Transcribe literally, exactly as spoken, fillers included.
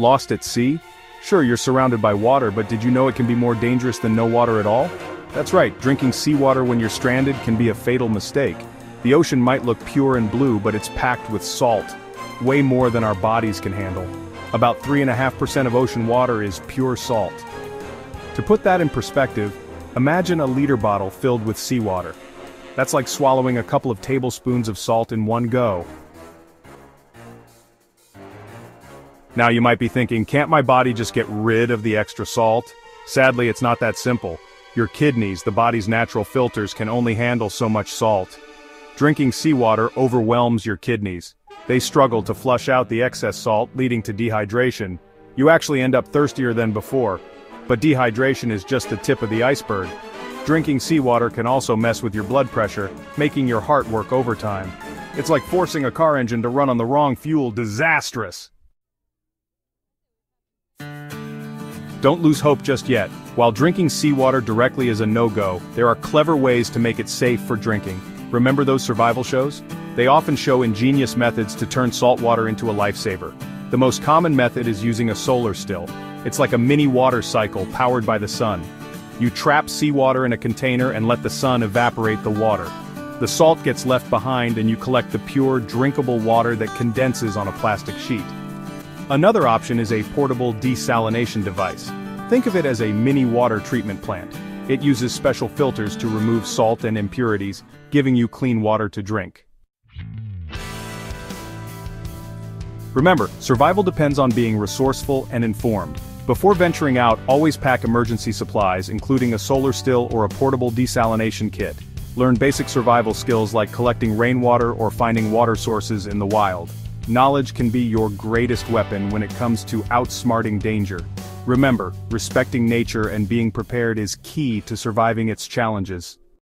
Lost at sea? Sure, you're surrounded by water, but did you know it can be more dangerous than no water at all? That's right, drinking seawater when you're stranded can be a fatal mistake. The ocean might look pure and blue, but it's packed with salt, way more than our bodies can handle. About three point five percent of ocean water is pure salt. To put that in perspective, imagine a liter bottle filled with seawater. That's like swallowing a couple of tablespoons of salt in one go. Now you might be thinking, can't my body just get rid of the extra salt? Sadly, it's not that simple. Your kidneys, the body's natural filters, can only handle so much salt. Drinking seawater overwhelms your kidneys. They struggle to flush out the excess salt, leading to dehydration. You actually end up thirstier than before. But dehydration is just the tip of the iceberg. Drinking seawater can also mess with your blood pressure, making your heart work overtime. It's like forcing a car engine to run on the wrong fuel. Disastrous! Don't lose hope just yet. While drinking seawater directly is a no-go, there are clever ways to make it safe for drinking. Remember those survival shows? They often show ingenious methods to turn salt water into a lifesaver. The most common method is using a solar still. It's like a mini water cycle powered by the sun. You trap seawater in a container and let the sun evaporate the water. The salt gets left behind and you collect the pure, drinkable water that condenses on a plastic sheet. Another option is a portable desalination device. Think of it as a mini water treatment plant. It uses special filters to remove salt and impurities, giving you clean water to drink. Remember, survival depends on being resourceful and informed. Before venturing out, always pack emergency supplies, including a solar still or a portable desalination kit. Learn basic survival skills like collecting rainwater or finding water sources in the wild. Knowledge can be your greatest weapon when it comes to outsmarting danger. Remember, respecting nature and being prepared is key to surviving its challenges.